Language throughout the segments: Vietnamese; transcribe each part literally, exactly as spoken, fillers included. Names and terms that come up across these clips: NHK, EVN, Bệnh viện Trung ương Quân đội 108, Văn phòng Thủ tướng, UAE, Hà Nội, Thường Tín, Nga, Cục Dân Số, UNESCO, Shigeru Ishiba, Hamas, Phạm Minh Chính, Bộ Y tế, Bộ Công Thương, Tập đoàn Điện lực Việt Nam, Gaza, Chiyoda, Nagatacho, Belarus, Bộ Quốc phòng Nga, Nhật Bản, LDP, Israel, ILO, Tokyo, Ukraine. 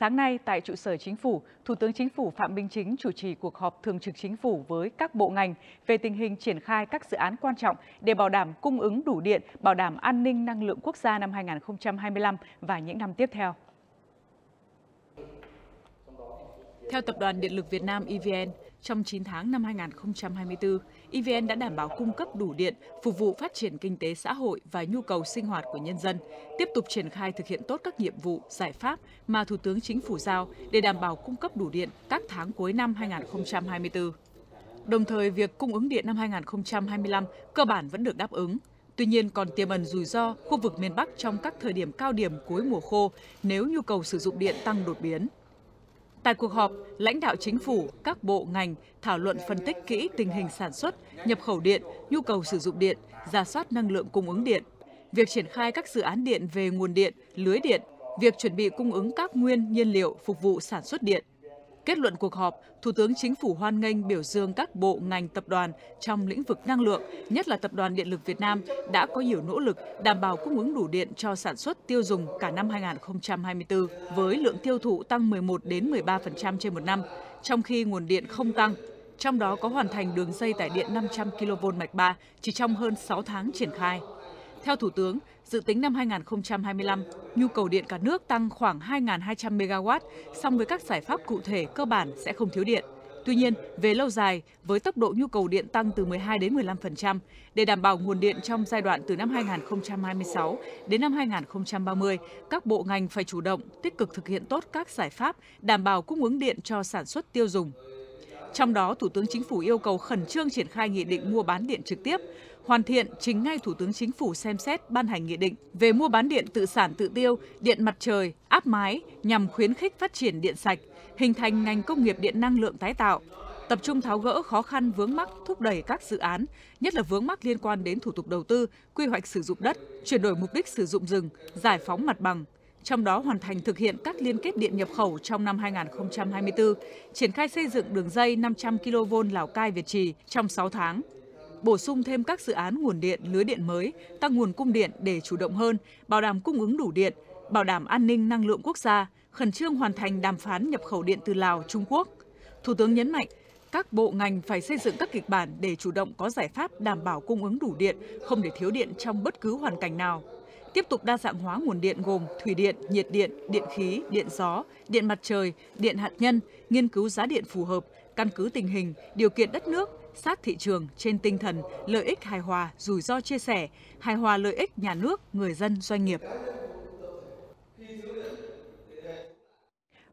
Sáng nay, tại trụ sở Chính phủ, Thủ tướng Chính phủ Phạm Minh Chính chủ trì cuộc họp thường trực Chính phủ với các bộ ngành về tình hình triển khai các dự án quan trọng để bảo đảm cung ứng đủ điện, bảo đảm an ninh năng lượng quốc gia năm hai nghìn không trăm hai mươi lăm và những năm tiếp theo. Theo Tập đoàn Điện lực Việt Nam E V N, trong chín tháng năm hai nghìn không trăm hai mươi tư, E V N đã đảm bảo cung cấp đủ điện, phục vụ phát triển kinh tế xã hội và nhu cầu sinh hoạt của nhân dân, tiếp tục triển khai thực hiện tốt các nhiệm vụ, giải pháp mà Thủ tướng Chính phủ giao để đảm bảo cung cấp đủ điện các tháng cuối năm hai nghìn không trăm hai mươi tư. Đồng thời, việc cung ứng điện năm hai nghìn không trăm hai mươi lăm cơ bản vẫn được đáp ứng. Tuy nhiên, còn tiềm ẩn rủi ro khu vực miền Bắc trong các thời điểm cao điểm cuối mùa khô nếu nhu cầu sử dụng điện tăng đột biến. Tại cuộc họp, lãnh đạo Chính phủ, các bộ ngành thảo luận phân tích kỹ tình hình sản xuất, nhập khẩu điện, nhu cầu sử dụng điện, rà soát năng lượng cung ứng điện, việc triển khai các dự án điện về nguồn điện, lưới điện, việc chuẩn bị cung ứng các nguyên nhiên liệu phục vụ sản xuất điện. Kết luận cuộc họp, Thủ tướng Chính phủ hoan nghênh biểu dương các bộ ngành tập đoàn trong lĩnh vực năng lượng, nhất là Tập đoàn Điện lực Việt Nam đã có nhiều nỗ lực đảm bảo cung ứng đủ điện cho sản xuất tiêu dùng cả năm hai nghìn không trăm hai mươi tư với lượng tiêu thụ tăng mười một đến mười ba phần trăm trên một năm, trong khi nguồn điện không tăng. Trong đó có hoàn thành đường dây tải điện năm trăm ki lô vôn mạch ba chỉ trong hơn sáu tháng triển khai. Theo Thủ tướng, dự tính năm hai nghìn không trăm hai mươi lăm, nhu cầu điện cả nước tăng khoảng hai nghìn hai trăm mê ga oát, song với các giải pháp cụ thể cơ bản sẽ không thiếu điện. Tuy nhiên, về lâu dài, với tốc độ nhu cầu điện tăng từ mười hai đến mười lăm phần trăm, để đảm bảo nguồn điện trong giai đoạn từ năm hai nghìn không trăm hai mươi sáu đến năm hai nghìn không trăm ba mươi, các bộ ngành phải chủ động, tích cực thực hiện tốt các giải pháp đảm bảo cung ứng điện cho sản xuất tiêu dùng. Trong đó, Thủ tướng Chính phủ yêu cầu khẩn trương triển khai nghị định mua bán điện trực tiếp, hoàn thiện trình ngay Thủ tướng Chính phủ xem xét ban hành nghị định về mua bán điện tự sản tự tiêu, điện mặt trời, áp mái nhằm khuyến khích phát triển điện sạch, hình thành ngành công nghiệp điện năng lượng tái tạo, tập trung tháo gỡ khó khăn vướng mắc thúc đẩy các dự án, nhất là vướng mắc liên quan đến thủ tục đầu tư, quy hoạch sử dụng đất, chuyển đổi mục đích sử dụng rừng, giải phóng mặt bằng. Trong đó hoàn thành thực hiện các liên kết điện nhập khẩu trong năm hai nghìn không trăm hai mươi tư, triển khai xây dựng đường dây năm trăm ki lô vôn Lào Cai - Việt Trì trong sáu tháng, bổ sung thêm các dự án nguồn điện lưới điện mới, tăng nguồn cung điện để chủ động hơn, bảo đảm cung ứng đủ điện, bảo đảm an ninh năng lượng quốc gia, khẩn trương hoàn thành đàm phán nhập khẩu điện từ Lào, Trung Quốc. Thủ tướng nhấn mạnh, các bộ ngành phải xây dựng các kịch bản để chủ động có giải pháp đảm bảo cung ứng đủ điện, không để thiếu điện trong bất cứ hoàn cảnh nào. Tiếp tục đa dạng hóa nguồn điện gồm thủy điện, nhiệt điện, điện khí, điện gió, điện mặt trời, điện hạt nhân, nghiên cứu giá điện phù hợp, căn cứ tình hình, điều kiện đất nước, sát thị trường trên tinh thần lợi ích hài hòa, rủi ro chia sẻ, hài hòa lợi ích nhà nước, người dân, doanh nghiệp.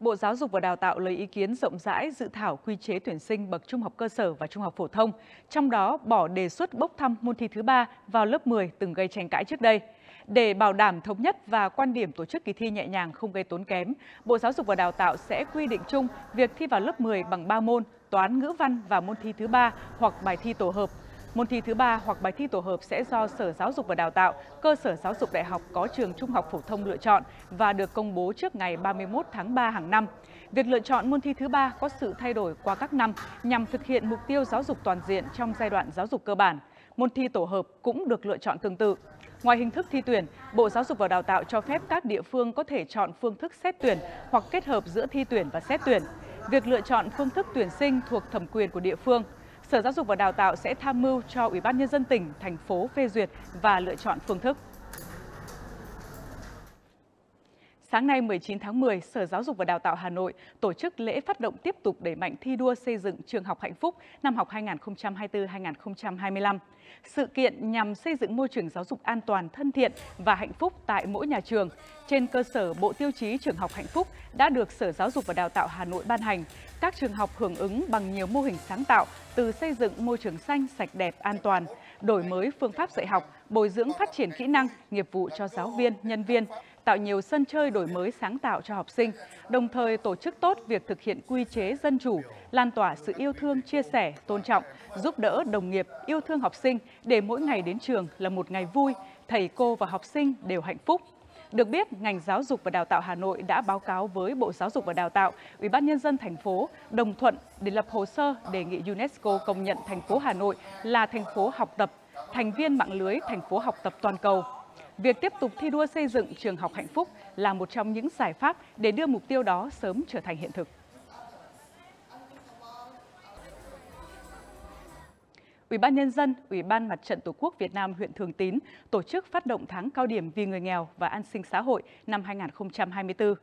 Bộ Giáo dục và Đào tạo lấy ý kiến rộng rãi dự thảo quy chế tuyển sinh bậc trung học cơ sở và trung học phổ thông, trong đó bỏ đề xuất bốc thăm môn thi thứ ba vào lớp mười từng gây tranh cãi trước đây. Để bảo đảm thống nhất và quan điểm tổ chức kỳ thi nhẹ nhàng không gây tốn kém, Bộ Giáo dục và Đào tạo sẽ quy định chung việc thi vào lớp mười bằng ba môn, toán, ngữ văn và môn thi thứ ba hoặc bài thi tổ hợp. Môn thi thứ ba hoặc bài thi tổ hợp sẽ do Sở Giáo dục và Đào tạo, cơ sở giáo dục đại học có trường trung học phổ thông lựa chọn và được công bố trước ngày ba mươi mốt tháng ba hàng năm. Việc lựa chọn môn thi thứ ba có sự thay đổi qua các năm nhằm thực hiện mục tiêu giáo dục toàn diện trong giai đoạn giáo dục cơ bản. Môn thi tổ hợp cũng được lựa chọn tương tự. Ngoài hình thức thi tuyển, Bộ Giáo dục và Đào tạo cho phép các địa phương có thể chọn phương thức xét tuyển hoặc kết hợp giữa thi tuyển và xét tuyển. Việc lựa chọn phương thức tuyển sinh thuộc thẩm quyền của địa phương. Sở Giáo dục và Đào tạo sẽ tham mưu cho Ủy ban Nhân dân tỉnh, thành phố phê duyệt và lựa chọn phương thức. Sáng nay mười chín tháng mười, Sở Giáo dục và Đào tạo Hà Nội tổ chức lễ phát động tiếp tục đẩy mạnh thi đua xây dựng trường học hạnh phúc năm học hai nghìn không trăm hai mươi tư hai nghìn không trăm hai mươi lăm. Sự kiện nhằm xây dựng môi trường giáo dục an toàn, thân thiện và hạnh phúc tại mỗi nhà trường. Trên cơ sở bộ tiêu chí trường học hạnh phúc đã được Sở Giáo dục và Đào tạo Hà Nội ban hành, các trường học hưởng ứng bằng nhiều mô hình sáng tạo từ xây dựng môi trường xanh, sạch đẹp, an toàn, đổi mới phương pháp dạy học, bồi dưỡng phát triển kỹ năng, nghiệp vụ cho giáo viên, nhân viên, tạo nhiều sân chơi đổi mới sáng tạo cho học sinh, đồng thời tổ chức tốt việc thực hiện quy chế dân chủ, lan tỏa sự yêu thương, chia sẻ, tôn trọng, giúp đỡ đồng nghiệp, yêu thương học sinh để mỗi ngày đến trường là một ngày vui, thầy cô và học sinh đều hạnh phúc. Được biết, ngành Giáo dục và Đào tạo Hà Nội đã báo cáo với Bộ Giáo dục và Đào tạo, Ủy ban Nhân dân thành phố đồng thuận để lập hồ sơ đề nghị UNESCO công nhận thành phố Hà Nội là thành phố học tập, thành viên mạng lưới thành phố học tập toàn cầu. Việc tiếp tục thi đua xây dựng trường học hạnh phúc là một trong những giải pháp để đưa mục tiêu đó sớm trở thành hiện thực. Ủy ban Nhân dân, Ủy ban Mặt trận Tổ quốc Việt Nam huyện Thường Tín tổ chức phát động tháng cao điểm vì người nghèo và an sinh xã hội năm hai nghìn không trăm hai mươi tư.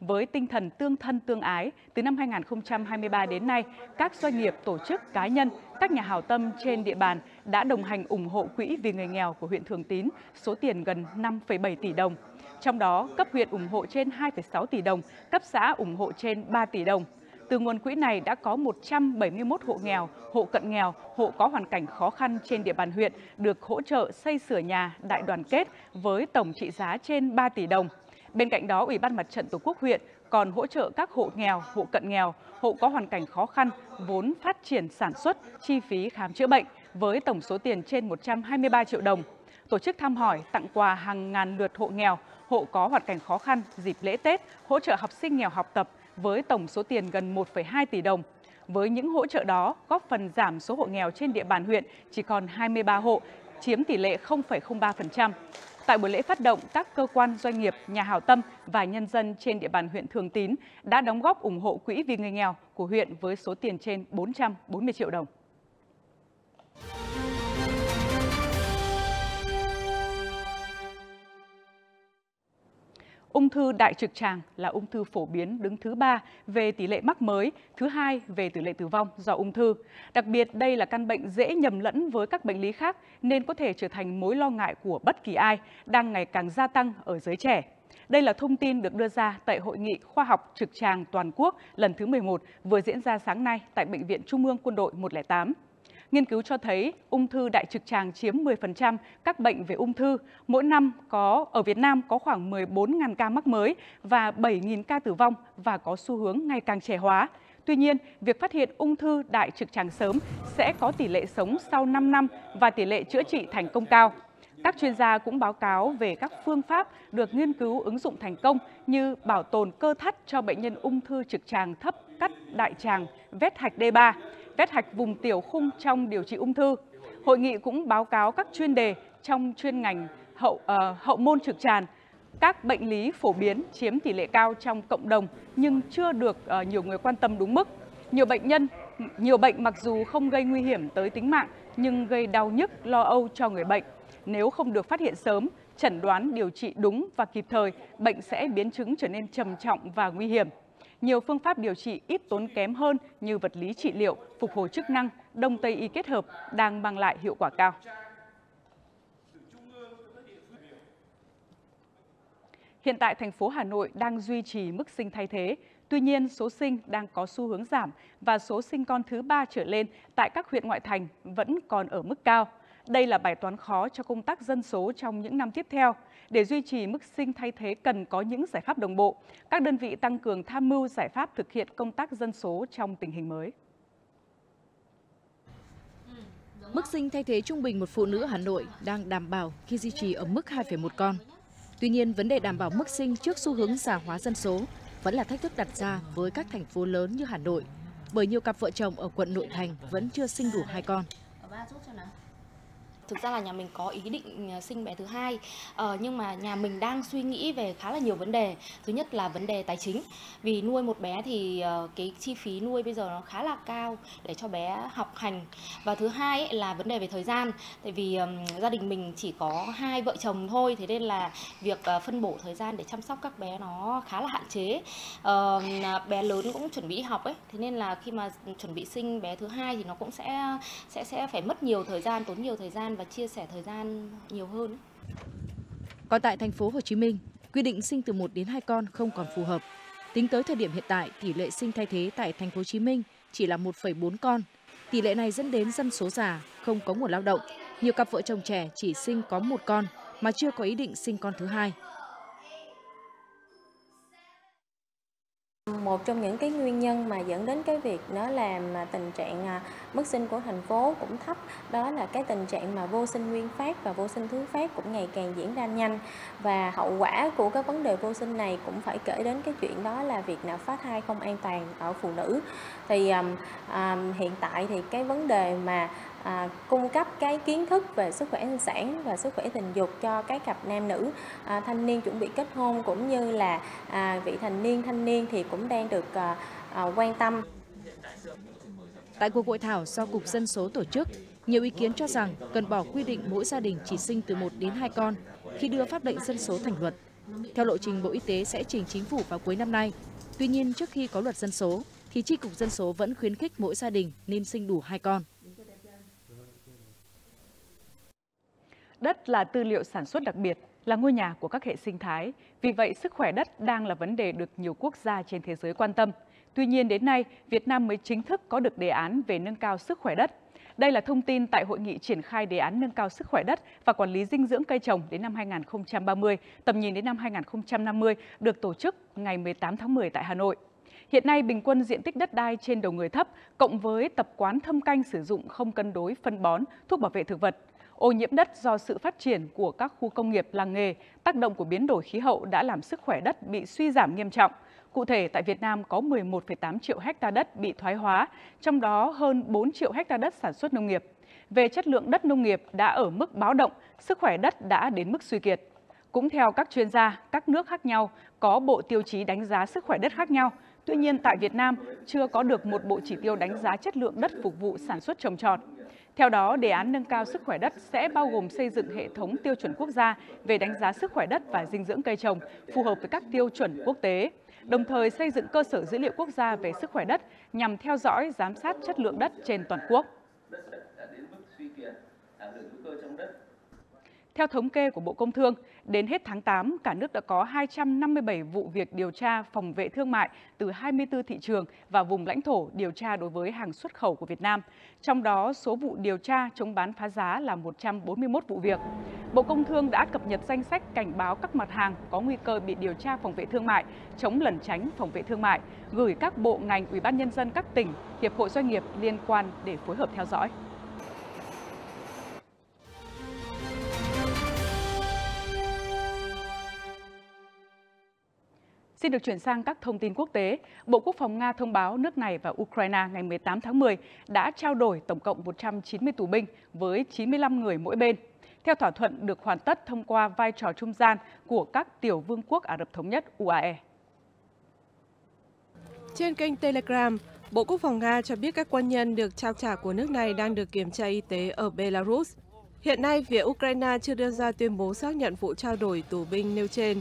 Với tinh thần tương thân tương ái, từ năm hai nghìn không trăm hai mươi ba đến nay, các doanh nghiệp, tổ chức, cá nhân, các nhà hảo tâm trên địa bàn đã đồng hành ủng hộ quỹ vì người nghèo của huyện Thường Tín số tiền gần năm phẩy bảy tỷ đồng. Trong đó, cấp huyện ủng hộ trên hai phẩy sáu tỷ đồng, cấp xã ủng hộ trên ba tỷ đồng. Từ nguồn quỹ này đã có một trăm bảy mươi mốt hộ nghèo, hộ cận nghèo, hộ có hoàn cảnh khó khăn trên địa bàn huyện được hỗ trợ xây sửa nhà đại đoàn kết với tổng trị giá trên ba tỷ đồng. Bên cạnh đó, Ủy ban Mặt trận Tổ quốc huyện còn hỗ trợ các hộ nghèo, hộ cận nghèo, hộ có hoàn cảnh khó khăn, vốn phát triển sản xuất, chi phí khám chữa bệnh với tổng số tiền trên một trăm hai mươi ba triệu đồng. Tổ chức thăm hỏi, tặng quà hàng ngàn lượt hộ nghèo, hộ có hoàn cảnh khó khăn dịp lễ Tết, hỗ trợ học sinh nghèo học tập với tổng số tiền gần một phẩy hai tỷ đồng. Với những hỗ trợ đó, góp phần giảm số hộ nghèo trên địa bàn huyện chỉ còn hai mươi ba hộ, chiếm tỷ lệ không phẩy không ba phần trăm. Tại buổi lễ phát động, các cơ quan, doanh nghiệp, nhà hảo tâm và nhân dân trên địa bàn huyện Thường Tín đã đóng góp ủng hộ quỹ vì người nghèo của huyện với số tiền trên bốn trăm bốn mươi triệu đồng. Ung thư đại trực tràng là ung thư phổ biến đứng thứ ba về tỷ lệ mắc mới, thứ hai về tỷ lệ tử vong do ung thư. Đặc biệt, đây là căn bệnh dễ nhầm lẫn với các bệnh lý khác nên có thể trở thành mối lo ngại của bất kỳ ai, đang ngày càng gia tăng ở giới trẻ. Đây là thông tin được đưa ra tại Hội nghị Khoa học Trực tràng Toàn quốc lần thứ mười một vừa diễn ra sáng nay tại Bệnh viện Trung ương Quân đội một không tám. Nghiên cứu cho thấy ung thư đại trực tràng chiếm mười phần trăm các bệnh về ung thư. Mỗi năm có ở Việt Nam có khoảng mười bốn nghìn ca mắc mới và bảy nghìn ca tử vong và có xu hướng ngày càng trẻ hóa. Tuy nhiên, việc phát hiện ung thư đại trực tràng sớm sẽ có tỷ lệ sống sau năm năm và tỷ lệ chữa trị thành công cao. Các chuyên gia cũng báo cáo về các phương pháp được nghiên cứu ứng dụng thành công như bảo tồn cơ thắt cho bệnh nhân ung thư trực tràng thấp cắt đại tràng, vết hạch D ba, vết hạch vùng tiểu khung trong điều trị ung thư. Hội nghị cũng báo cáo các chuyên đề trong chuyên ngành hậu, uh, hậu môn trực tràng. Các bệnh lý phổ biến chiếm tỷ lệ cao trong cộng đồng nhưng chưa được uh, nhiều người quan tâm đúng mức. Nhiều bệnh nhân, nhiều bệnh mặc dù không gây nguy hiểm tới tính mạng nhưng gây đau nhức, lo âu cho người bệnh. Nếu không được phát hiện sớm, chẩn đoán, điều trị đúng và kịp thời, bệnh sẽ biến chứng trở nên trầm trọng và nguy hiểm. Nhiều phương pháp điều trị ít tốn kém hơn như vật lý trị liệu, phục hồi chức năng, đông tây y kết hợp đang mang lại hiệu quả cao. Hiện tại, thành phố Hà Nội đang duy trì mức sinh thay thế. Tuy nhiên, số sinh đang có xu hướng giảm và số sinh con thứ ba trở lên tại các huyện ngoại thành vẫn còn ở mức cao. Đây là bài toán khó cho công tác dân số trong những năm tiếp theo. Để duy trì mức sinh thay thế cần có những giải pháp đồng bộ. Các đơn vị tăng cường tham mưu giải pháp thực hiện công tác dân số trong tình hình mới. Mức sinh thay thế trung bình một phụ nữ Hà Nội đang đảm bảo khi duy trì ở mức hai phẩy một con. Tuy nhiên, vấn đề đảm bảo mức sinh trước xu hướng già hóa dân số vẫn là thách thức đặt ra với các thành phố lớn như Hà Nội, bởi nhiều cặp vợ chồng ở quận nội thành vẫn chưa sinh đủ hai con. Thực ra là nhà mình có ý định sinh bé thứ hai, ờ, nhưng mà nhà mình đang suy nghĩ về khá là nhiều vấn đề. Thứ nhất là vấn đề tài chính, vì nuôi một bé thì uh, cái chi phí nuôi bây giờ nó khá là cao để cho bé học hành. Và thứ hai ấy, là vấn đề về thời gian, tại vì um, gia đình mình chỉ có hai vợ chồng thôi, thế nên là việc uh, phân bổ thời gian để chăm sóc các bé nó khá là hạn chế. Uh, bé lớn cũng chuẩn bị học ấy, thế nên là khi mà chuẩn bị sinh bé thứ hai thì nó cũng sẽ sẽ sẽ phải mất nhiều thời gian, tốn nhiều thời gian và chia sẻ thời gian nhiều hơn. Còn tại thành phố Hồ Chí Minh, quy định sinh từ một đến hai con không còn phù hợp. Tính tới thời điểm hiện tại, tỷ lệ sinh thay thế tại thành phố Hồ Chí Minh chỉ là một phẩy bốn con. Tỷ lệ này dẫn đến dân số già, không có nguồn lao động. Nhiều cặp vợ chồng trẻ chỉ sinh có một con mà chưa có ý định sinh con thứ hai. Một trong những cái nguyên nhân mà dẫn đến cái việc nó làm tình trạng mức sinh của thành phố cũng thấp, đó là cái tình trạng mà vô sinh nguyên phát và vô sinh thứ phát cũng ngày càng diễn ra nhanh. Và hậu quả của cái vấn đề vô sinh này cũng phải kể đến cái chuyện đó là việc nạo phá thai không an toàn ở phụ nữ. Thì um, um, hiện tại thì cái vấn đề mà à, cung cấp cái kiến thức về sức khỏe sinh sản và sức khỏe tình dục cho các cặp nam nữ à, thanh niên chuẩn bị kết hôn, cũng như là à, vị thành niên thanh niên thì cũng đang được à, à, quan tâm. Tại cuộc hội thảo do Cục Dân Số tổ chức, nhiều ý kiến cho rằng cần bỏ quy định mỗi gia đình chỉ sinh từ một đến hai con khi đưa pháp lệnh dân số thành luật. Theo lộ trình, Bộ Y tế sẽ trình chính phủ vào cuối năm nay. Tuy nhiên, trước khi có luật dân số, thì Chi cục Dân số vẫn khuyến khích mỗi gia đình nên sinh đủ hai con. Đất là tư liệu sản xuất đặc biệt, là ngôi nhà của các hệ sinh thái. Vì vậy, sức khỏe đất đang là vấn đề được nhiều quốc gia trên thế giới quan tâm. Tuy nhiên, đến nay, Việt Nam mới chính thức có được đề án về nâng cao sức khỏe đất. Đây là thông tin tại hội nghị triển khai đề án nâng cao sức khỏe đất và quản lý dinh dưỡng cây trồng đến năm hai nghìn không trăm ba mươi, tầm nhìn đến năm hai nghìn không trăm năm mươi, được tổ chức ngày mười tám tháng mười tại Hà Nội. Hiện nay, bình quân diện tích đất đai trên đầu người thấp, cộng với tập quán thâm canh sử dụng không cân đối phân bón, thuốc bảo vệ thực vật. Ô nhiễm đất do sự phát triển của các khu công nghiệp, làng nghề, tác động của biến đổi khí hậu đã làm sức khỏe đất bị suy giảm nghiêm trọng. Cụ thể, tại Việt Nam có mười một phẩy tám triệu ha đất bị thoái hóa, trong đó hơn bốn triệu ha đất sản xuất nông nghiệp. Về chất lượng đất nông nghiệp đã ở mức báo động, sức khỏe đất đã đến mức suy kiệt. Cũng theo các chuyên gia, các nước khác nhau có bộ tiêu chí đánh giá sức khỏe đất khác nhau. Tuy nhiên, tại Việt Nam chưa có được một bộ chỉ tiêu đánh giá chất lượng đất phục vụ sản xuất trồng trọt. Theo đó, đề án nâng cao sức khỏe đất sẽ bao gồm xây dựng hệ thống tiêu chuẩn quốc gia về đánh giá sức khỏe đất và dinh dưỡng cây trồng phù hợp với các tiêu chuẩn quốc tế, đồng thời xây dựng cơ sở dữ liệu quốc gia về sức khỏe đất nhằm theo dõi, giám sát chất lượng đất trên toàn quốc. Theo thống kê của Bộ Công Thương, đến hết tháng tám, cả nước đã có hai trăm năm mươi bảy vụ việc điều tra phòng vệ thương mại từ hai mươi tư thị trường và vùng lãnh thổ điều tra đối với hàng xuất khẩu của Việt Nam. Trong đó, số vụ điều tra chống bán phá giá là một trăm bốn mươi mốt vụ việc. Bộ Công Thương đã cập nhật danh sách cảnh báo các mặt hàng có nguy cơ bị điều tra phòng vệ thương mại, chống lẩn tránh phòng vệ thương mại, gửi các bộ ngành, ủy ban nhân dân các tỉnh, hiệp hội doanh nghiệp liên quan để phối hợp theo dõi. Xin được chuyển sang các thông tin quốc tế. Bộ Quốc phòng Nga thông báo nước này và Ukraine ngày mười tám tháng mười đã trao đổi tổng cộng một trăm chín mươi tù binh với chín mươi lăm người mỗi bên. Theo thỏa thuận được hoàn tất thông qua vai trò trung gian của các tiểu vương quốc Ả Rập Thống Nhất U A E. Trên kênh Telegram, Bộ Quốc phòng Nga cho biết các quân nhân được trao trả của nước này đang được kiểm tra y tế ở Belarus. Hiện nay, phía Ukraine chưa đưa ra tuyên bố xác nhận vụ trao đổi tù binh nêu trên.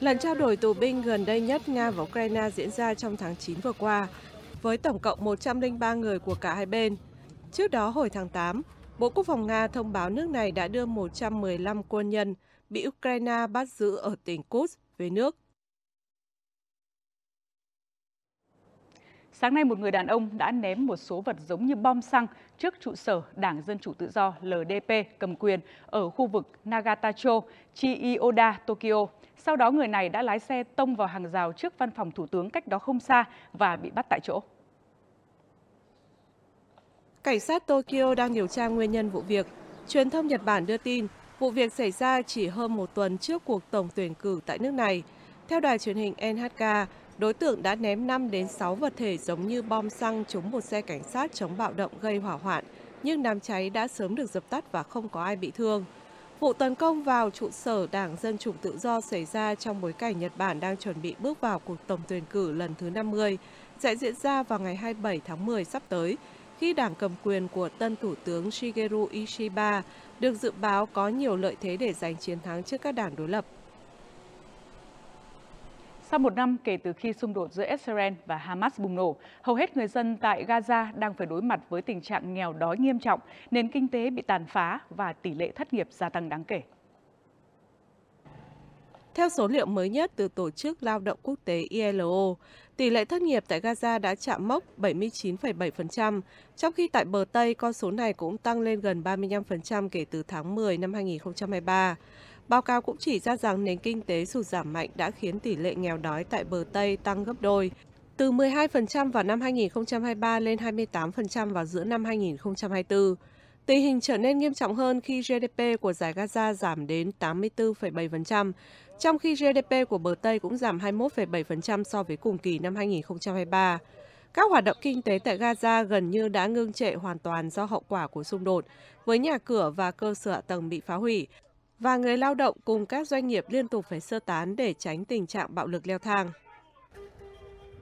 Lần trao đổi tù binh gần đây nhất Nga và Ukraine diễn ra trong tháng chín vừa qua, với tổng cộng một trăm linh ba người của cả hai bên. Trước đó, hồi tháng tám, Bộ Quốc phòng Nga thông báo nước này đã đưa một trăm mười lăm quân nhân bị Ukraine bắt giữ ở tỉnh Kutsk về nước. Sáng nay, một người đàn ông đã ném một số vật giống như bom xăng trước trụ sở Đảng Dân Chủ Tự Do L D P cầm quyền ở khu vực Nagatacho, Chiyoda, Tokyo. Sau đó, người này đã lái xe tông vào hàng rào trước văn phòng thủ tướng cách đó không xa và bị bắt tại chỗ. Cảnh sát Tokyo đang điều tra nguyên nhân vụ việc. Truyền thông Nhật Bản đưa tin, vụ việc xảy ra chỉ hơn một tuần trước cuộc tổng tuyển cử tại nước này. Theo đài truyền hình N H K, đối tượng đã ném năm đến sáu vật thể giống như bom xăng trúng một xe cảnh sát chống bạo động gây hỏa hoạn, nhưng đám cháy đã sớm được dập tắt và không có ai bị thương. Vụ tấn công vào trụ sở Đảng Dân Chủ Tự Do xảy ra trong bối cảnh Nhật Bản đang chuẩn bị bước vào cuộc tổng tuyển cử lần thứ năm mươi, sẽ diễn ra vào ngày hai mươi bảy tháng mười sắp tới, khi đảng cầm quyền của tân Thủ tướng Shigeru Ishiba được dự báo có nhiều lợi thế để giành chiến thắng trước các đảng đối lập. Sau một năm kể từ khi xung đột giữa Israel và Hamas bùng nổ, hầu hết người dân tại Gaza đang phải đối mặt với tình trạng nghèo đói nghiêm trọng, nền kinh tế bị tàn phá và tỷ lệ thất nghiệp gia tăng đáng kể. Theo số liệu mới nhất từ Tổ chức Lao động Quốc tế I L O, tỷ lệ thất nghiệp tại Gaza đã chạm mốc bảy mươi chín phẩy bảy phần trăm, trong khi tại bờ Tây con số này cũng tăng lên gần ba mươi lăm phần trăm kể từ tháng mười năm hai nghìn không trăm hai mươi ba. Báo cáo cũng chỉ ra rằng nền kinh tế sụt giảm mạnh đã khiến tỷ lệ nghèo đói tại bờ Tây tăng gấp đôi, từ mười hai phần trăm vào năm hai nghìn không trăm hai mươi ba lên hai mươi tám phần trăm vào giữa năm hai nghìn không trăm hai mươi tư. Tình hình trở nên nghiêm trọng hơn khi G D P của giải Gaza giảm đến tám mươi tư phẩy bảy phần trăm, trong khi G D P của bờ Tây cũng giảm hai mươi mốt phẩy bảy phần trăm so với cùng kỳ năm hai nghìn không trăm hai mươi ba. Các hoạt động kinh tế tại Gaza gần như đã ngưng trệ hoàn toàn do hậu quả của xung đột, với nhà cửa và cơ sở hạ tầng bị phá hủy, và người lao động cùng các doanh nghiệp liên tục phải sơ tán để tránh tình trạng bạo lực leo thang.